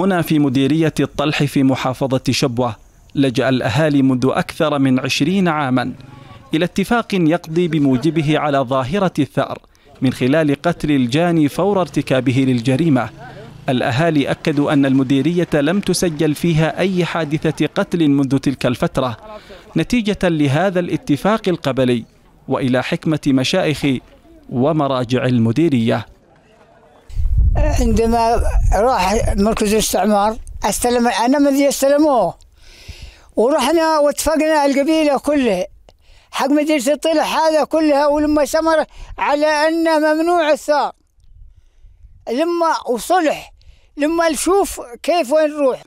هنا في مديرية الطلح في محافظة شبوة لجأ الأهالي منذ أكثر من 20 عاما إلى اتفاق يقضي بموجبه على ظاهرة الثأر من خلال قتل الجاني فور ارتكابه للجريمة. الأهالي أكدوا أن المديرية لم تسجل فيها أي حادثة قتل منذ تلك الفترة نتيجة لهذا الاتفاق القبلي، وإلى حكمة مشائخ ومراجع المديرية. عندما راح مركز الاستعمار استلم أنا من يستلموه، ورحنا واتفقنا القبيلة كلها حق مديرية الطلح هذا كلها، ولما سمر على أنه ممنوع الثار، لما وصلح لما نشوف كيف وين نروح.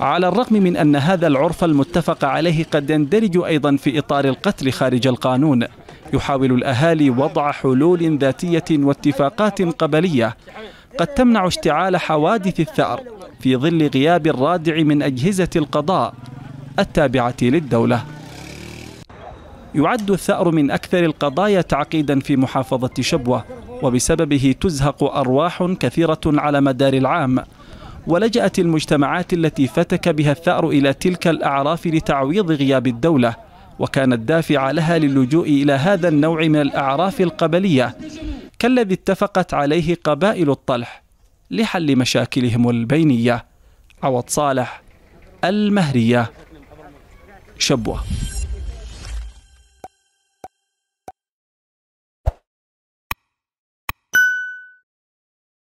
على الرغم من أن هذا العرف المتفق عليه قد يندرج أيضا في إطار القتل خارج القانون، يحاول الأهالي وضع حلول ذاتية واتفاقات قبلية قد تمنع اشتعال حوادث الثأر في ظل غياب الرادع من أجهزة القضاء التابعة للدولة. يعد الثأر من أكثر القضايا تعقيدا في محافظة شبوة، وبسببه تزهق أرواح كثيرة على مدار العام، ولجأت المجتمعات التي فتك بها الثأر إلى تلك الأعراف لتعويض غياب الدولة، وكان الدافع لها للجوء إلى هذا النوع من الأعراف القبلية كالذي اتفقت عليه قبائل الطلح لحل مشاكلهم البينية. عوض صالح، المهرية، شبوة.